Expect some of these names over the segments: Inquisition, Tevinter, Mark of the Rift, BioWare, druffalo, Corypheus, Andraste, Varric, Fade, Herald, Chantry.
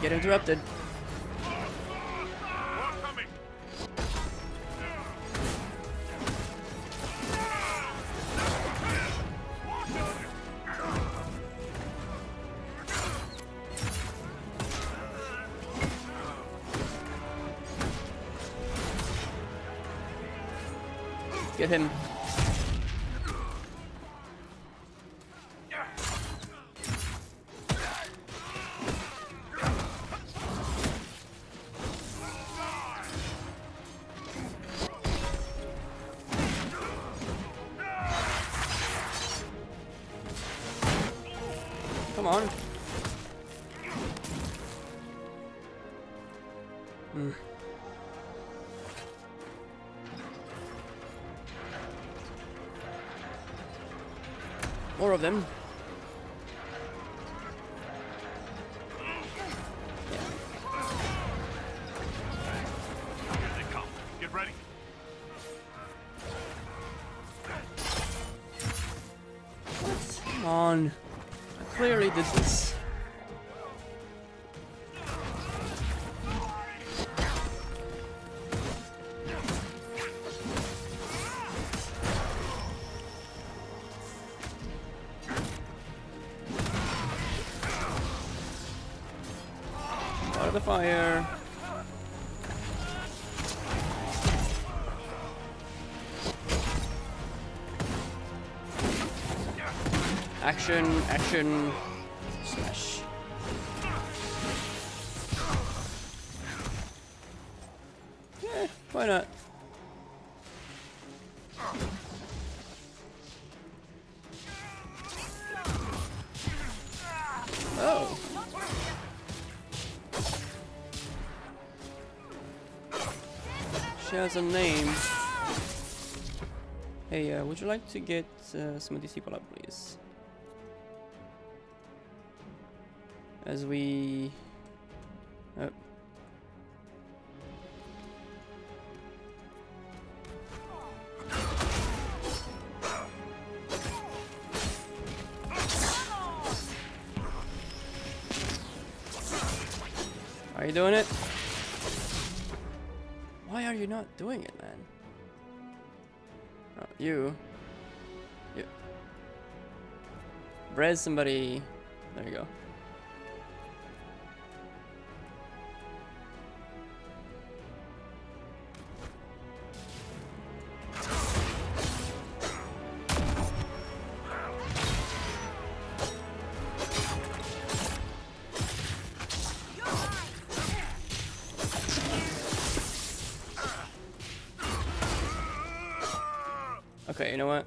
get interrupted. Get him. Come on. More of them. Here they come. Get ready. What? Come on. I clearly did this. The fire. Action, action, smash. Yeah, why not? Oh. She has a name. Hey, would you like to get some of these people up, please? As we... Oh. Are you doing it? Why are you not doing it, man? Not you. You. Res somebody. There you go. Okay, you know what?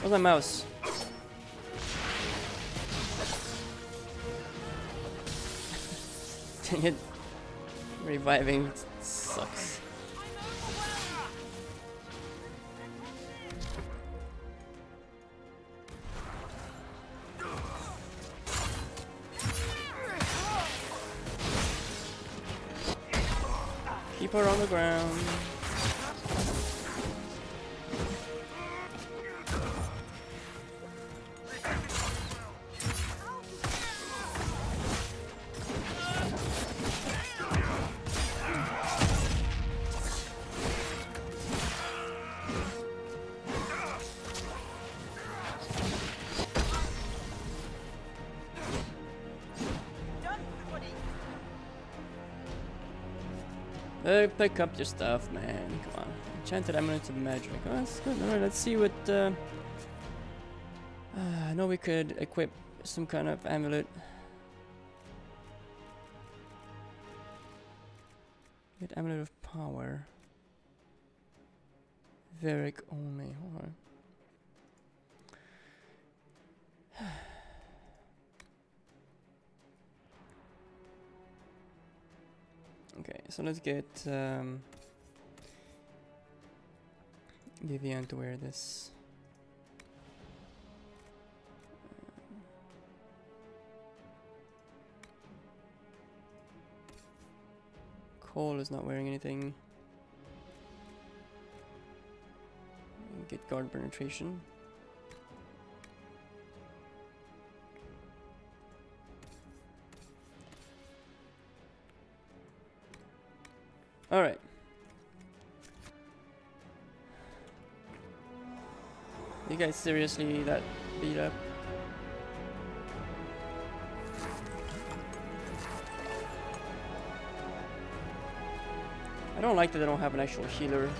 Where's my mouse? Dang it. Reviving sucks. Keep her on the ground. Pick up your stuff, man. Come on. Enchanted Amulet of Magic. Oh, that's good. Alright, let's see what... I know we could equip some kind of amulet. Get Amulet of Power. Varric only. Hold on. Okay, so let's get Vivian to wear this. Cole is not wearing anything. Get guard penetration. You guys seriously that beat up? I don't like that they don't have an actual healer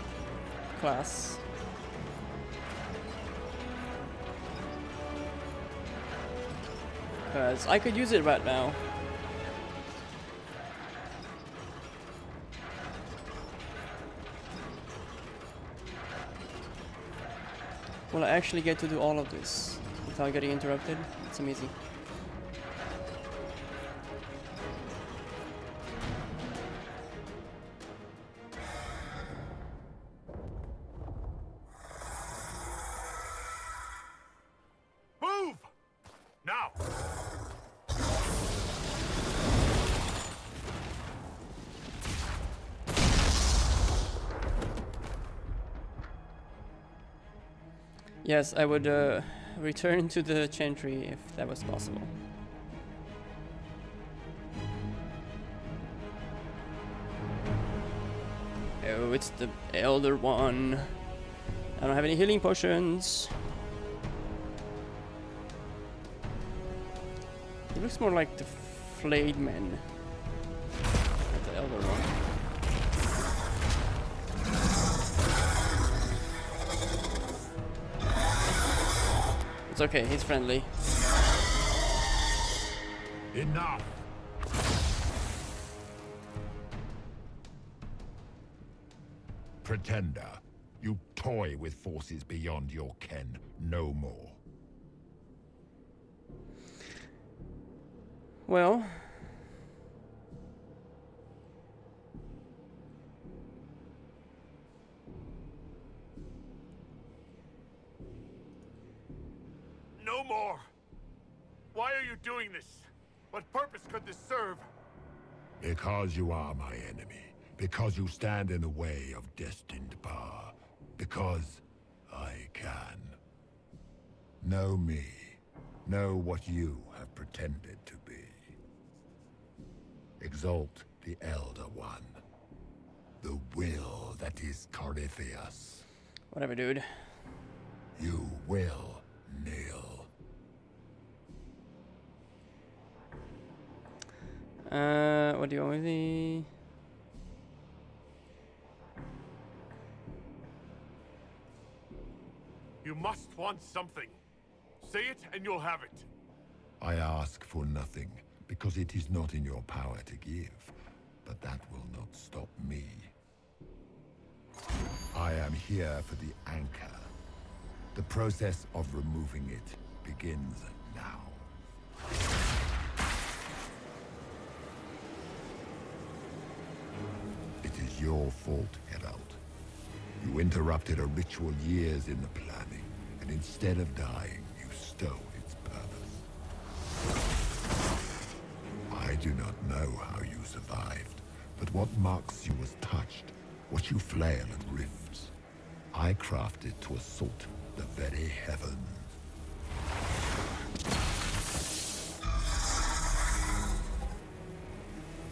class. Because I could use it right now. Will I actually get to do all of this without getting interrupted? It's amazing. Yes, I would return to the Chantry if that was possible. Oh, it's the Elder One. I don't have any healing potions. It looks more like the Flayed Men. Not the Elder One. It's okay, he's friendly. Enough. Pretender, you toy with forces beyond your ken, no more. Well, no more! Why are you doing this? What purpose could this serve? Because you are my enemy. Because you stand in the way of destined power. Because I can. Know me. Know what you have pretended to be. Exalt the Elder One. The will that is Corypheus. Whatever, dude. You will kneel. What do you want me? You must want something. Say it and you'll have it. I ask for nothing, because it is not in your power to give. But that will not stop me. I am here for the anchor. The process of removing it begins now. Your fault, Herald. You interrupted a ritual years in the planning, and instead of dying, you stole its purpose. I do not know how you survived, but what marks you as touched, what you flail at rifts, I crafted to assault the very heavens.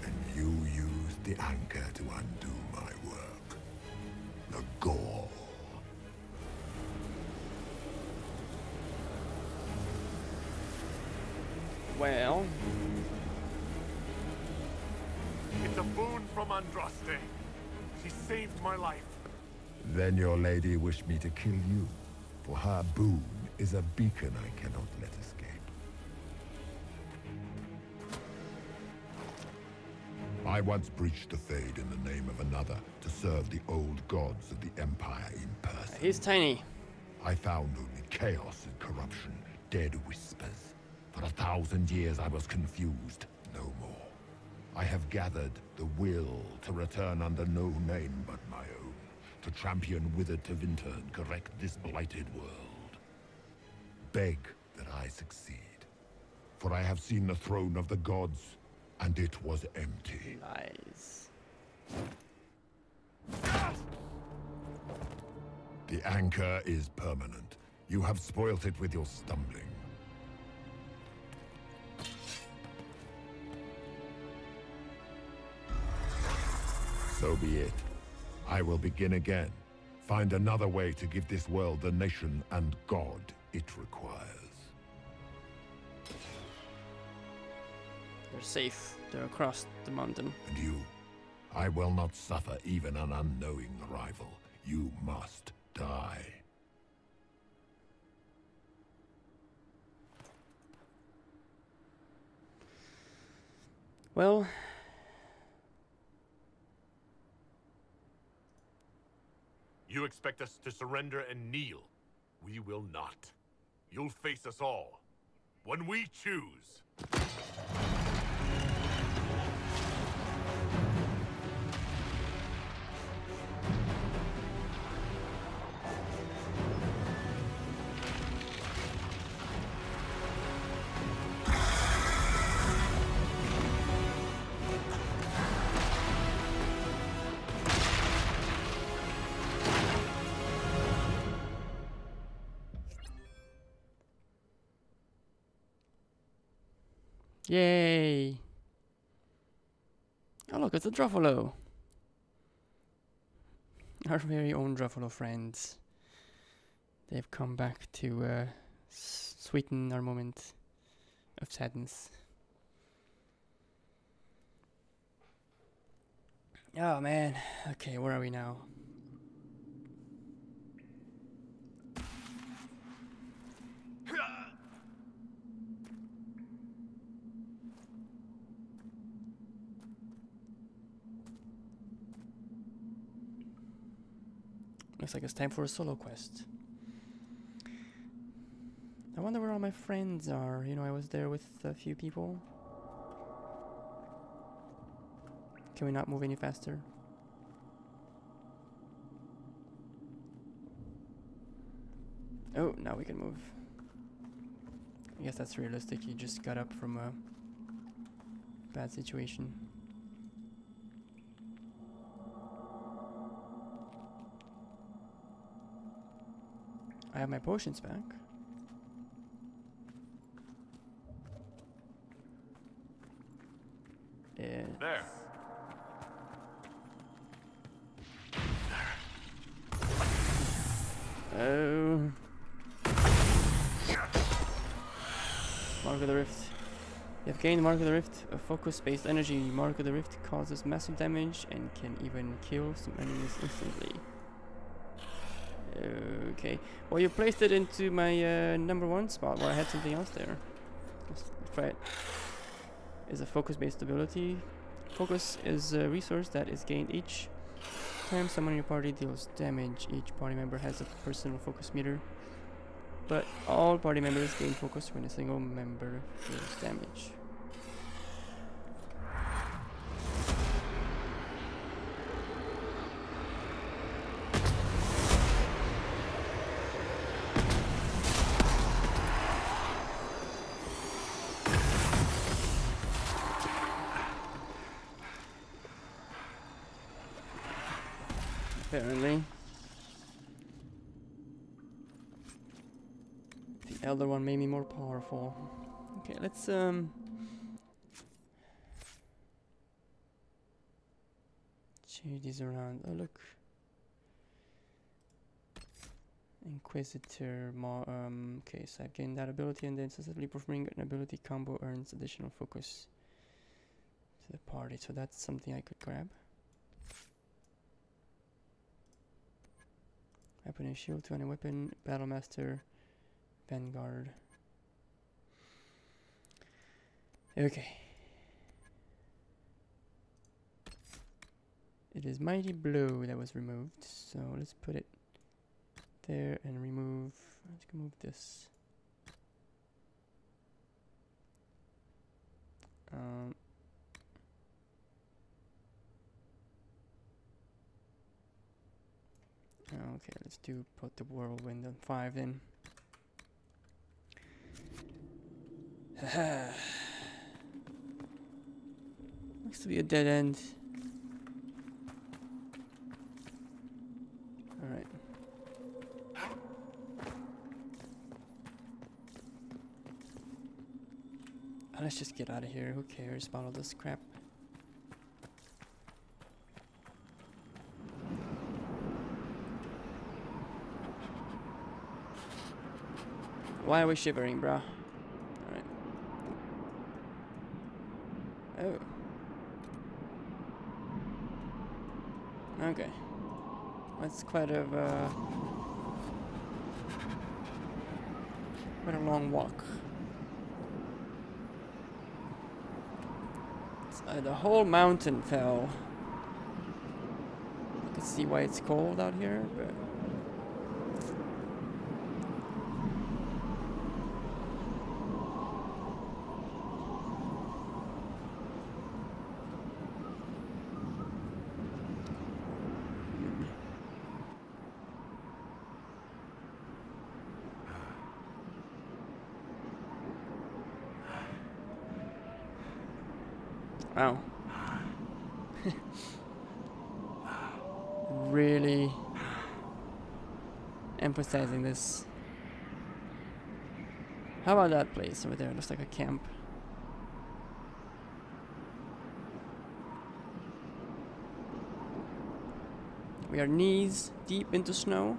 And you used the anchor to undo my work. The gall. Well, it's a boon from Andraste. She saved my life. Then your lady wished me to kill you, for her boon is a beacon I cannot let escape. I once breached the Fade in the name of another to serve the old gods of the Empire in person. He's tiny. I found only chaos and corruption, dead whispers. For 1,000 years I was confused, no more. I have gathered the will to return under no name but my own, to champion withered Tevinter and correct this blighted world. Beg that I succeed, for I have seen the throne of the gods, and it was empty. Nice. The anchor is permanent. You have spoilt it with your stumbling. So be it. I will begin again, Find another way to give this world the nation and God it requires. They're safe. They're across the mountain. And you? I will not suffer even an unknowing rival. You must die. Well... You expect us to surrender and kneel. We will not. You'll face us all. When we choose. Yay! Oh look, it's a druffalo! Our very own druffalo friends. They've come back to sweeten our moment of sadness. Oh man, okay, where are we now? Looks like it's time for a solo quest. I wonder where all my friends are. You know, I was there with a few people. Can we not move any faster? Oh, now we can move. I guess that's realistic. You just got up from a bad situation. I have my potions back. Yes. There. Oh. Mark of the Rift. You have gained Mark of the Rift, a focus-based energy. Mark of the Rift causes massive damage and can even kill some enemies instantly. Okay, well you placed it into my #1 spot where I had something else there. Let's try it. Is a focus-based ability. Focus is a resource that is gained each time someone in your party deals damage. Each party member has a personal focus meter, but all party members gain focus when a single member deals damage. Apparently. The elder one made me more powerful. Okay, let's change these around. Oh look. Inquisitor okay, so I've gained that ability, and then successfully performing an ability combo earns additional focus to the party. So that's something I could grab. I put a shield to any weapon, Battlemaster, Vanguard. Okay. It is Mighty Blow that was removed, so let's put it there and remove. Let's move this. Okay, let's do put the whirlwind on 5 then. Looks to be a dead end. Alright. Let's just get out of here. Who cares about all this crap? Why are we shivering, bro? Alright. Oh. Okay. That's quite a long walk. The whole mountain fell. I can see why it's cold out here, but wow. Really emphasizing this. How about that place over there? Looks like a camp. We are knees deep into snow.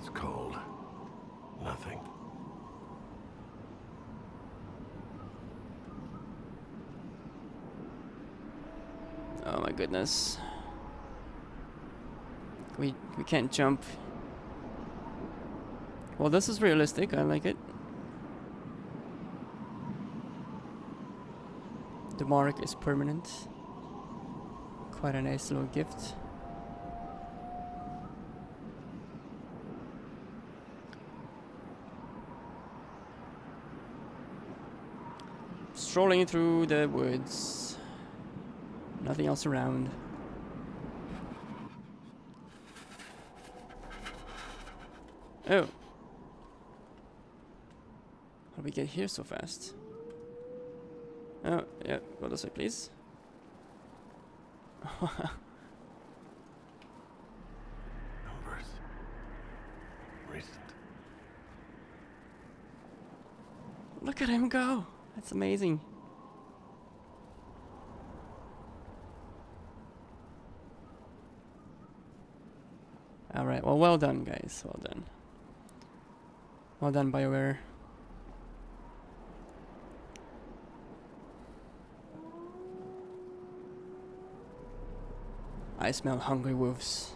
It's cold. Nothing. Oh my goodness. We can't jump. Well, this is realistic. I like it. The mark is permanent. Quite a nice little gift. Strolling through the woods. Nothing else around. Oh. How did we get here so fast? Oh, yeah. Go this way, please. Numbers. Recent. Look at him go. That's amazing. Alright, well, well done, guys. Well done. Well done, BioWare. I smell hungry wolves.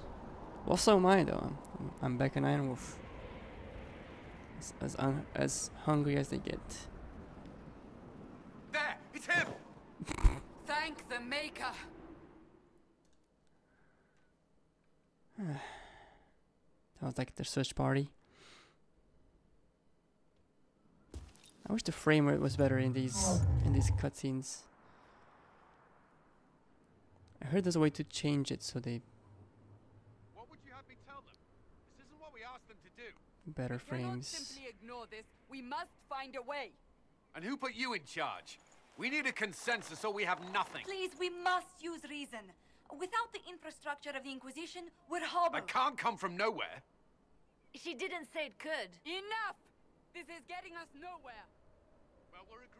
Well, so am I, though. I'm back an iron wolf. As hungry as they get. There! It's him! Thank the Maker! That was like the search party. I wish the frame rate was better in these cutscenes. I heard there's a way to change it so they. What would you have me tell them? This isn't what we asked them to do. Better frames. We cannot simply ignore this. We must find a way. And who put you in charge? We need a consensus, or we have nothing. Please, we must use reason. Without the infrastructure of the Inquisition, we're hobbled. I can't come from nowhere. She didn't say it could. Enough! This is getting us nowhere. Well, we're